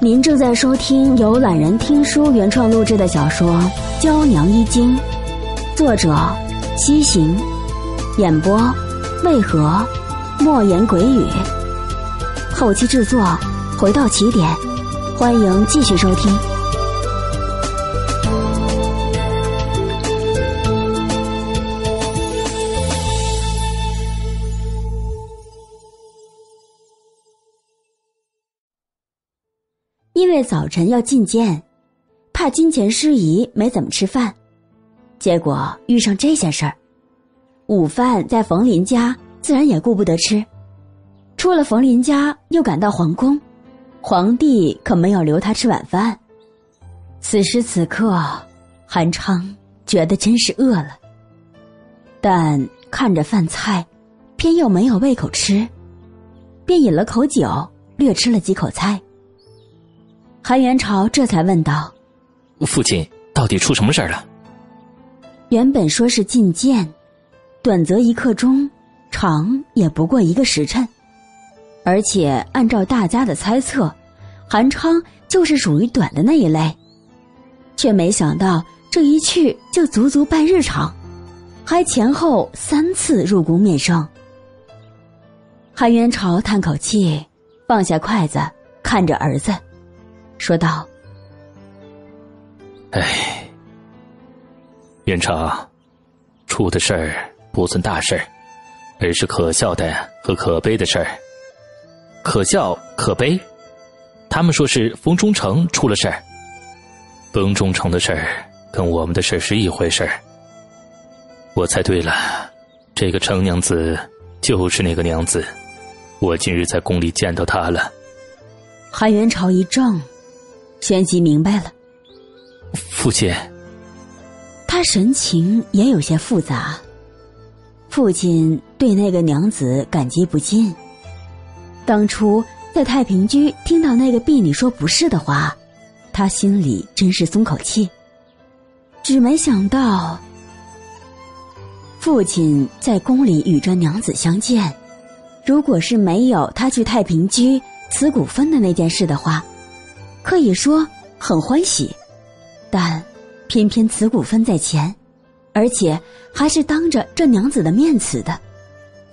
您正在收听由懒人听书原创录制的小说《娇娘一经》，作者西行，演播为何莫言鬼语，后期制作回到起点，欢迎继续收听。因为早晨要进监，怕金钱失宜，没怎么吃饭，结果遇上这些事儿。午饭在冯林家，自然也顾不得吃。出了冯林家，又赶到皇宫，皇帝可没有留他吃晚饭。此时此刻，韩昌觉得真是饿了，但看着饭菜，偏又没有胃口吃，便饮了口酒，略吃了几口菜。韩元朝这才问道：“父亲到底出什么事儿了？”原本说是觐见，短则一刻钟，长也不过一个时辰。而且按照大家的猜测，韩昌就是属于短的那一类，却没想到这一去就足足半日长，还前后3次入宫面圣。韩元朝叹口气，放下筷子，看着儿子说道：“哎，元朝，出的事儿不算大事儿，而是可笑的和可悲的事儿。可笑可悲，他们说是封中城出了事儿。封中城的事儿跟我们的事儿是一回事儿。我猜对了，这个程娘子就是那个娘子，我今日在宫里见到她了。”韩元朝一怔。旋即明白了。父亲，他神情也有些复杂。父亲对那个娘子感激不尽，当初在太平居听到那个婢女说不是的话，他心里真是松口气。只没想到，父亲在宫里与这娘子相见，如果是没有他去太平居辞股份的那件事的话，可以说很欢喜，但偏偏辞股份在前，而且还是当着这娘子的面辞的，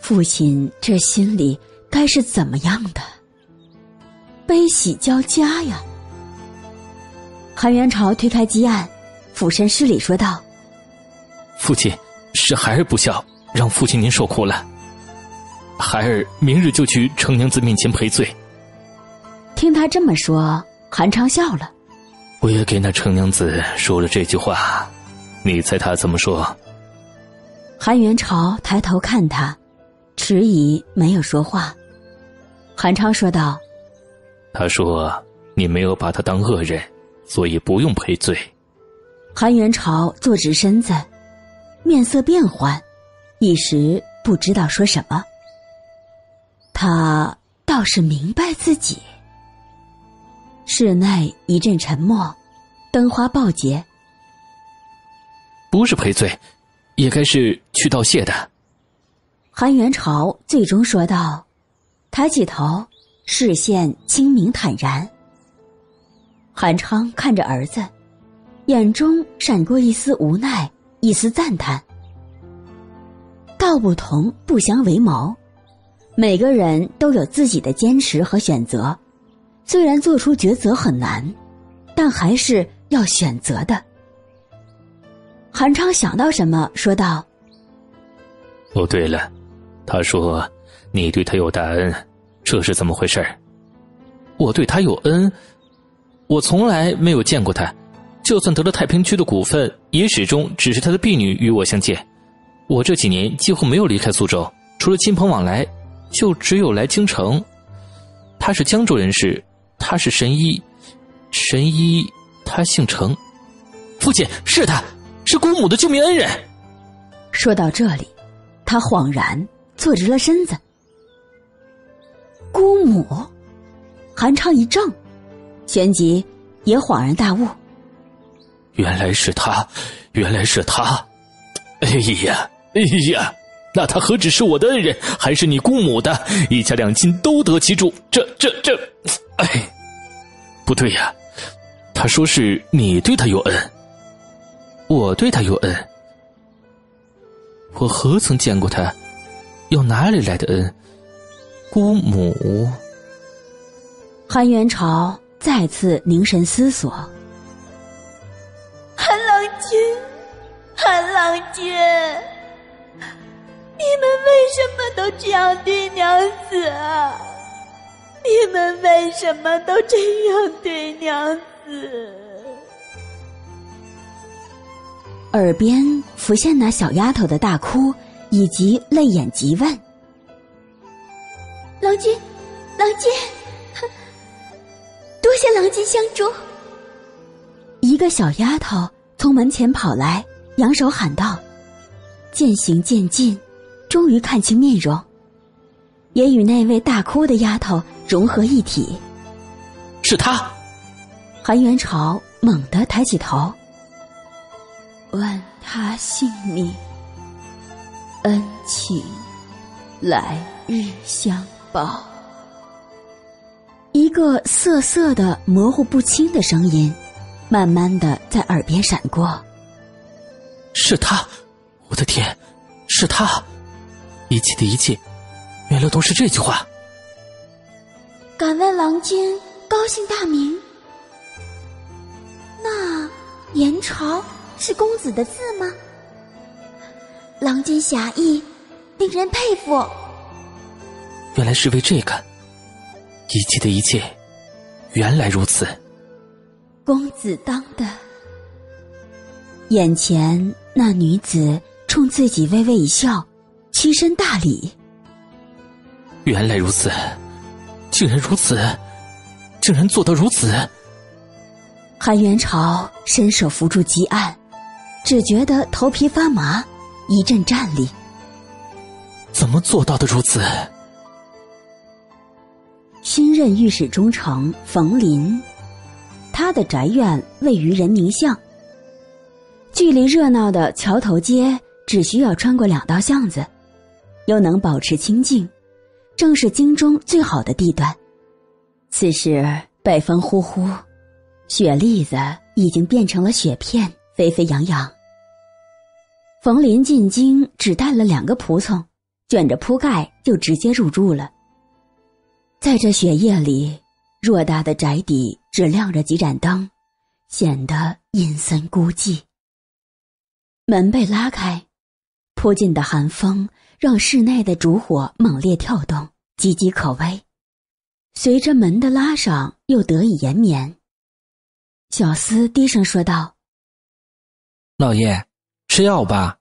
父亲这心里该是怎么样的？悲喜交加呀！韩元朝推开积案，俯身施礼说道：“父亲，是孩儿不孝，让父亲您受苦了。孩儿明日就去程娘子面前赔罪。”听他这么说，韩昌笑了。我也给那程娘子说了这句话，你猜她怎么说？韩元朝抬头看他，迟疑没有说话。韩昌说道：“他说你没有把他当恶人，所以不用赔罪。”韩元朝坐直身子，面色变幻，一时不知道说什么。他倒是明白自己。室内一阵沉默，灯花爆竭。不是赔罪，也该是去道谢的。韩元朝最终说道，抬起头，视线清明坦然。韩昌看着儿子，眼中闪过一丝无奈，一丝赞叹。道不同不相为谋，每个人都有自己的坚持和选择。虽然做出抉择很难，但还是要选择的。韩昌想到什么说道：“哦，对了，他说你对他有大恩，这是怎么回事？我对他有恩？我从来没有见过他，就算得了太平区的股份，也始终只是他的婢女与我相见。我这几年几乎没有离开苏州，除了亲朋往来，就只有来京城。他是江州人士，他是神医，神医他姓程。父亲，是他，是姑母的救命恩人。”说到这里，他恍然坐直了身子。姑母？韩昌一怔，旋即也恍然大悟。原来是他，原来是他。哎呀，哎呀，那他何止是我的恩人，还是你姑母的，一家两亲都得其助。这哎！不对呀，他说是你对他有恩，我对他有恩。我何曾见过他？又哪里来的恩？姑母。韩元朝再次凝神思索。韩郎君，韩郎君，你们为什么都这样对娘子啊？你们为什么都这样对娘子？耳边浮现那小丫头的大哭以及泪眼急问。郎君，郎君，多谢郎君相助。一个小丫头从门前跑来，扬手喊道。渐行渐近，终于看清面容，也与那位大哭的丫头融合一体。是他！韩元朝猛地抬起头。问他姓名，恩情来日相报。一个涩涩的模糊不清的声音慢慢的在耳边闪过。是他！我的天，是他！一切的一切原来都是这句话。敢问郎君高姓大名？那元朝是公子的字吗？郎君侠义，令人佩服。原来是为这个，一切的一切原来如此。公子当的。眼前那女子冲自己微微一笑，屈身大礼。原来如此，竟然如此，竟然做到如此。韩元朝伸手扶住急案，只觉得头皮发麻，一阵战栗。怎么做到的如此？新任御史中丞冯林，他的宅院位于人民巷，距离热闹的桥头街只需要穿过两道巷子，又能保持清静，正是京中最好的地段。此时北风呼呼，雪粒子已经变成了雪片，飞飞扬扬。冯林进京只带了两个仆从，卷着铺盖就直接入住了。在这雪夜里，偌大的宅邸只亮着几盏灯，显得阴森孤寂。门被拉开，扑进的寒风让室内的烛火猛烈跳动，岌岌可危。随着门的拉上，又得以延绵。小厮低声说道：“老爷，吃药吧。”“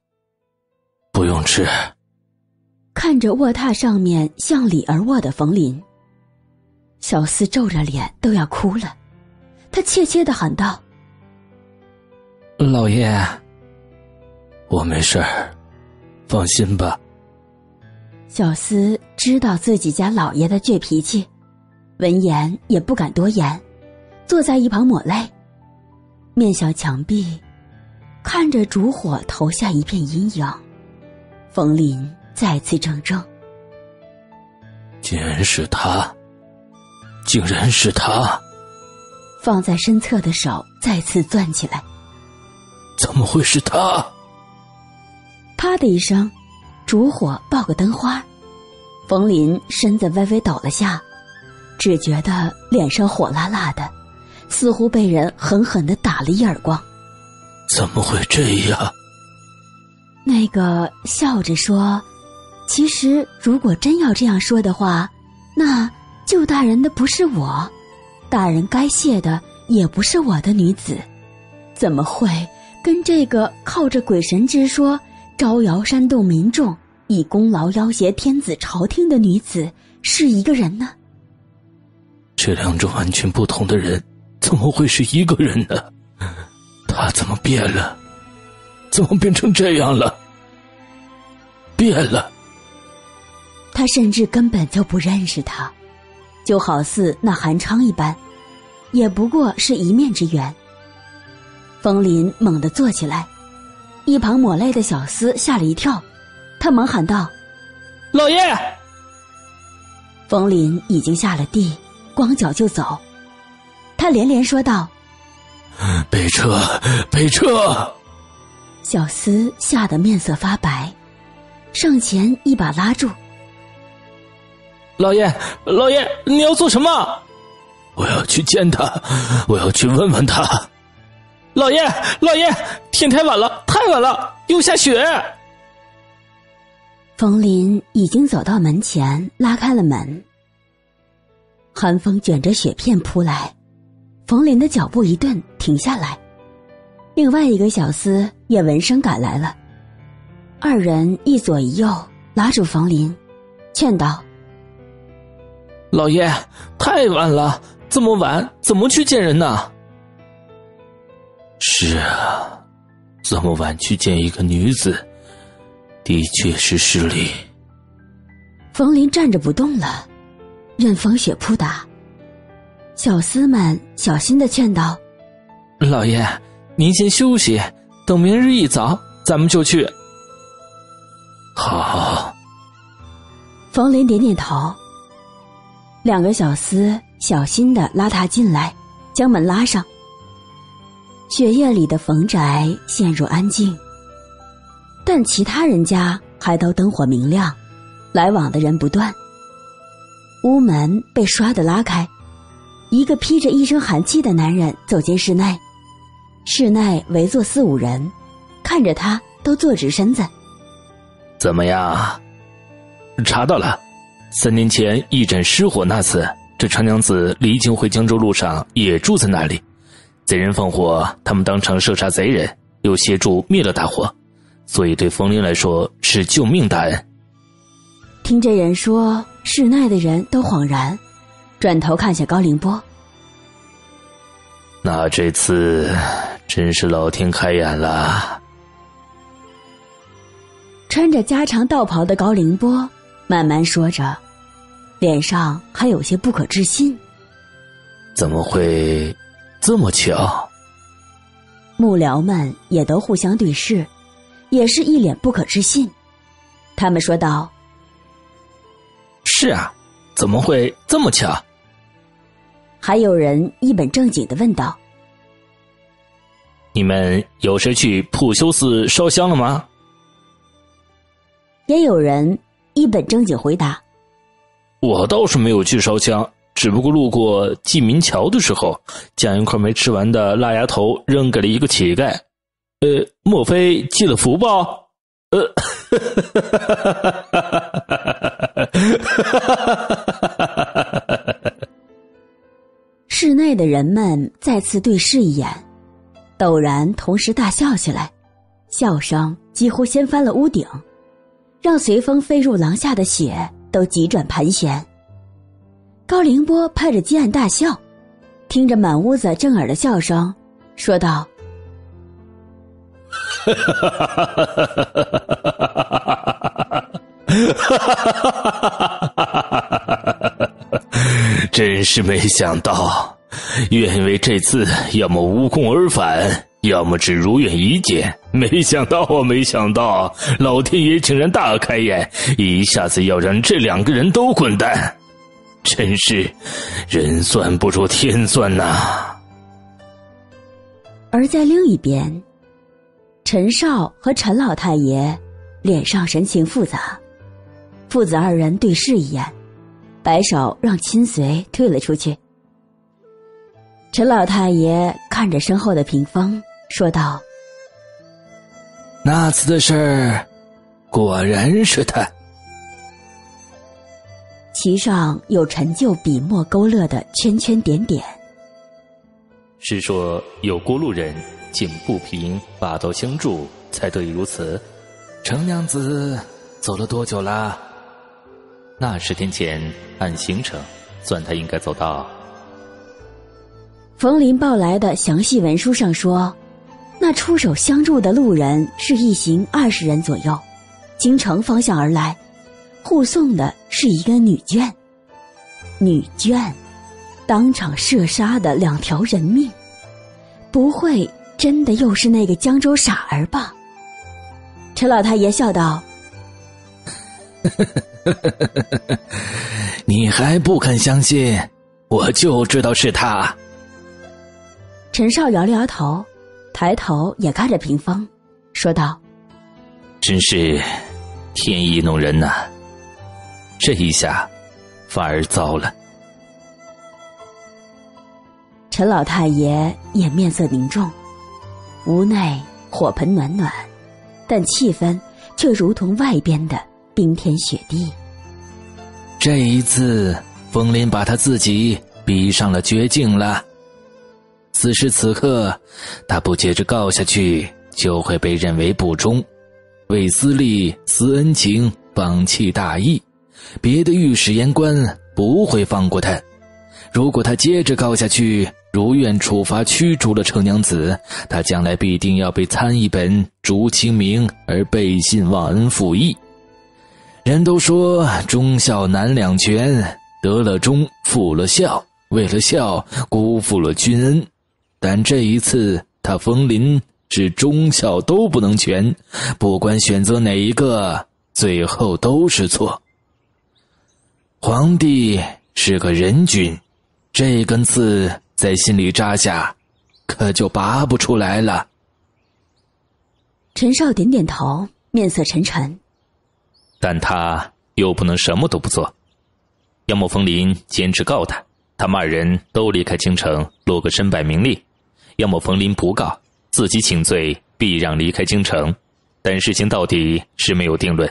不用吃。”看着卧榻上面向里而卧的冯林，小厮皱着脸都要哭了，他怯怯地喊道：“老爷，我没事儿，放心吧。”小厮知道自己家老爷的倔脾气，闻言也不敢多言，坐在一旁抹泪，面向墙壁，看着烛火投下一片阴影。冯林再次怔怔。竟然是他，竟然是他！放在身侧的手再次攥起来。怎么会是他？啪的一声，烛火爆个灯花，冯林身子微微抖了下，只觉得脸上火辣辣的，似乎被人狠狠地打了一耳光。怎么会这样？那个笑着说，其实如果真要这样说的话，那救大人的不是我，大人该谢的也不是我的女子，怎么会跟这个靠着鬼神之说招摇煽动民众，以功劳要挟天子朝廷的女子是一个人呢？这两种完全不同的人怎么会是一个人呢？他怎么变了？怎么变成这样了？变了！他甚至根本就不认识他，就好似那韩昌一般，也不过是一面之缘。冯林猛地坐起来，一旁抹泪的小厮吓了一跳，他忙喊道：“老爷！”冯林已经下了地，光脚就走，他连连说道：“备车，备车！”小厮吓得面色发白，上前一把拉住：“老爷，老爷，你要做什么？”“我要去见他，我要去问问他。”“老爷，老爷，天太晚了，太晚了，又下雪。”冯林已经走到门前，拉开了门。寒风卷着雪片扑来，冯林的脚步一顿停下来，另外一个小厮也闻声赶来了。二人一左一右拉住冯林，劝道：“老爷，太晚了，这么晚怎么去见人呢？”“是啊，这么晚去见一个女子，的确是失礼。”冯林站着不动了，任风雪扑打。小厮们小心地劝道：“老爷，您先休息，等明日一早咱们就去。”“好。”冯林点点头。两个小厮小心地拉他进来，将门拉上。雪夜里的冯宅陷入安静，但其他人家还都灯火明亮，来往的人不断。屋门被唰地拉开，一个披着一身寒气的男人走进室内。室内围坐四五人，看着他都坐直身子。“怎么样？查到了，3年前一枕失火那次，这常娘子离京回江州路上也住在那里。贼人放火，他们当场射杀贼人，又协助灭了大火，所以对冯林来说是救命大恩。”听这人说，室内的人都恍然，转头看向高凌波。“那这次真是老天开眼了。”穿着家常道袍的高凌波慢慢说着，脸上还有些不可置信。“怎么会这么巧？”幕僚们也都互相对视，也是一脸不可置信。他们说道：“是啊，怎么会这么巧？”还有人一本正经地问道：“你们有谁去普修寺烧香了吗？”也有人一本正经回答：“我倒是没有去烧香，只不过路过济民桥的时候，将一块没吃完的腊鸭头扔给了一个乞丐。莫非积了福报？”“室内的人们再次对视一眼，陡然同时大笑起来，笑声几乎掀翻了屋顶，让随风飞入廊下的雪都急转盘旋。高凌波拍着鸡案大笑，听着满屋子震耳的笑声，说道：“真是没想到，愿为这次要么无功而返，要么只如愿以解。没想到啊，没想到，老天爷竟然大开眼，一下子要让这两个人都滚蛋，真是人算不如天算呐。”而在另一边，陈少和陈老太爷脸上神情复杂，父子二人对视一眼，摆手让亲随退了出去。陈老太爷看着身后的屏风说道：“那次的事儿，果然是他。”其上有陈旧笔墨勾勒的圈圈点点。是说有过路人仅不平，拔刀相助，才得以如此。程娘子走了多久啦？那10天前按行程算，她应该走到。冯林报来的详细文书上说，那出手相助的路人是一行20人左右，京城方向而来，护送的是一个女眷。女眷，当场射杀的2条人命，不会真的又是那个江州傻儿吧？陈老太爷笑道：“你还不肯相信，我就知道是他。陈少摇了摇头，抬头也看着屏风，说道：“真是天意弄人呐、啊，这一下反而糟了。”陈老太爷也面色凝重，屋内火盆暖暖，但气氛却如同外边的冰天雪地。这一次，风林把他自己逼上了绝境了。此时此刻，他不接着告下去，就会被认为不忠，为私利、私恩情，放弃大义。别的御史言官不会放过他。如果他接着告下去，如愿处罚驱逐了程娘子，他将来必定要被参一本竹清明而背信忘恩负义。人都说忠孝难两全，得了忠，负了孝，为了孝辜负了君恩。但这一次他风林是忠孝都不能全，不管选择哪一个，最后都是错。皇帝是个人君，这根刺在心里扎下，可就拔不出来了。陈少点点头，面色沉沉。但他又不能什么都不做，要么风林坚持告他，他们二人都离开京城，落个身败名裂；要么风林不告，自己请罪，避让离开京城。但事情到底是没有定论，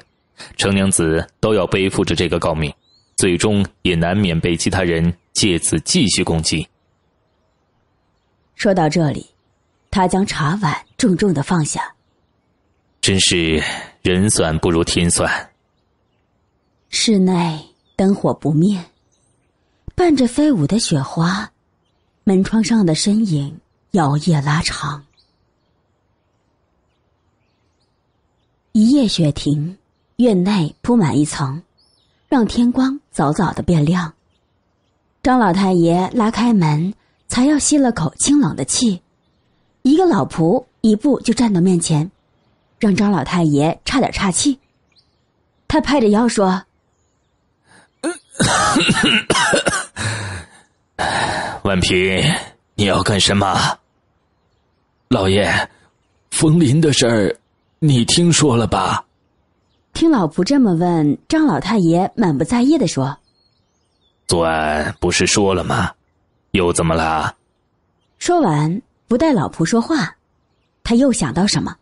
程娘子都要背负着这个诰命，最终也难免被其他人借此继续攻击。说到这里，他将茶碗重重地放下。真是人算不如天算。室内灯火不灭，伴着飞舞的雪花，门窗上的身影摇曳拉长。一夜雪停，院内铺满一层，让天光早早的变亮。张老太爷拉开门，才要吸了口清冷的气，一个老仆一步就站到面前，让张老太爷差点岔气。他拍着腰说：“婉萍，你要干什么？”“老爷，风林的事儿，你听说了吧？”听老仆这么问，张老太爷满不在意地说：“昨晚不是说了吗？又怎么了？”说完，不待老仆说话，他又想到什么，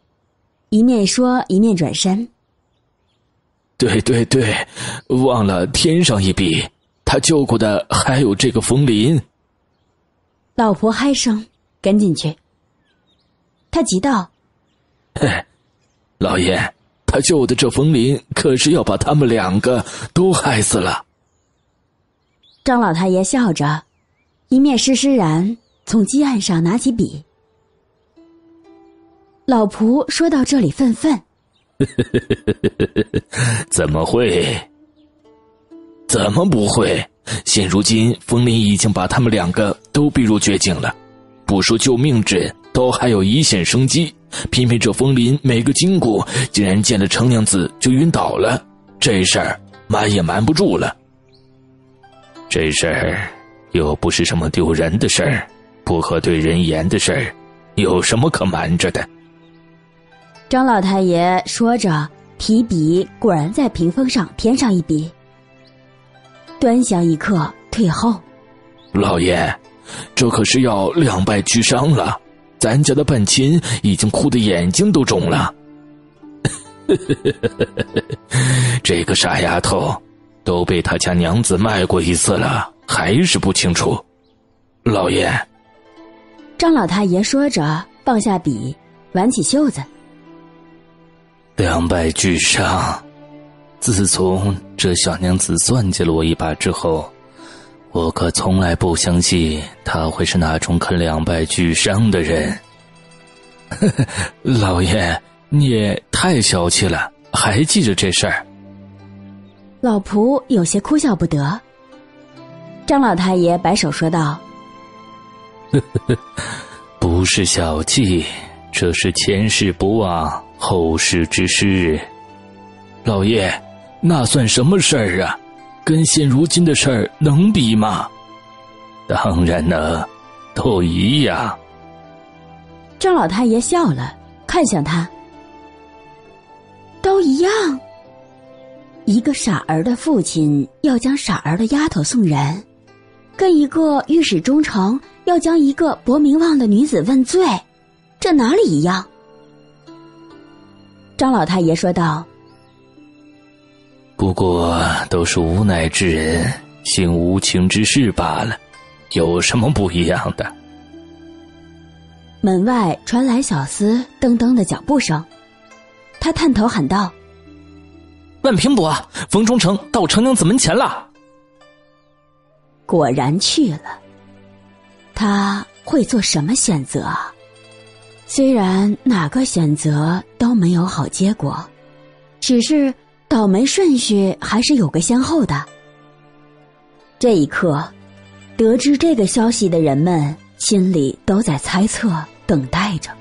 一面说一面转身：“对，忘了添上一笔，他救过的还有这个风林。”老仆嗨声跟进去，他急道：“老爷，他救的这风林可是要把他们两个都害死了。”张老太爷笑着，一面施然从鸡案上拿起笔。老仆说到这里愤愤：“怎么会？怎么不会？现如今风林已经把他们两个都逼入绝境了，不说救命之恩，都还有一线生机。偏偏这风林每个筋骨竟然见了程娘子就晕倒了，这事儿瞒也瞒不住了。这事儿又不是什么丢人的事儿，不可对人言的事儿，有什么可瞒着的？”张老太爷说着，提笔果然在屏风上添上一笔。端详一刻，退后：“老爷，这可是要两败俱伤了。咱家的半亲已经哭得眼睛都肿了。”“这个傻丫头，都被他家娘子卖过一次了，还是不清楚。老爷。”张老太爷说着，放下笔，挽起袖子。“两败俱伤。自从这小娘子算计了我一把之后，我可从来不相信他会是那种肯两败俱伤的人。”“老爷，你也太小气了，还记着这事儿。”老仆有些哭笑不得。张老太爷摆手说道：“不是小气，这是前世不忘，后世之师。老爷，那算什么事儿啊？跟现如今的事儿能比吗？”“当然了，都一样。郑老太爷笑了，看向他。都一样。一个傻儿的父亲要将傻儿的丫头送人，跟一个御史中丞要将一个薄名望的女子问罪，这哪里一样？张老太爷说道：“不过都是无奈之人行无情之事罢了，有什么不一样的？”门外传来小厮噔噔的脚步声，他探头喊道：“万平伯，冯忠诚到程娘子门前了。”果然去了。他会做什么选择啊？虽然哪个选择都没有好结果，只是倒霉顺序还是有个先后的。这一刻，得知这个消息的人们心里都在猜测，等待着。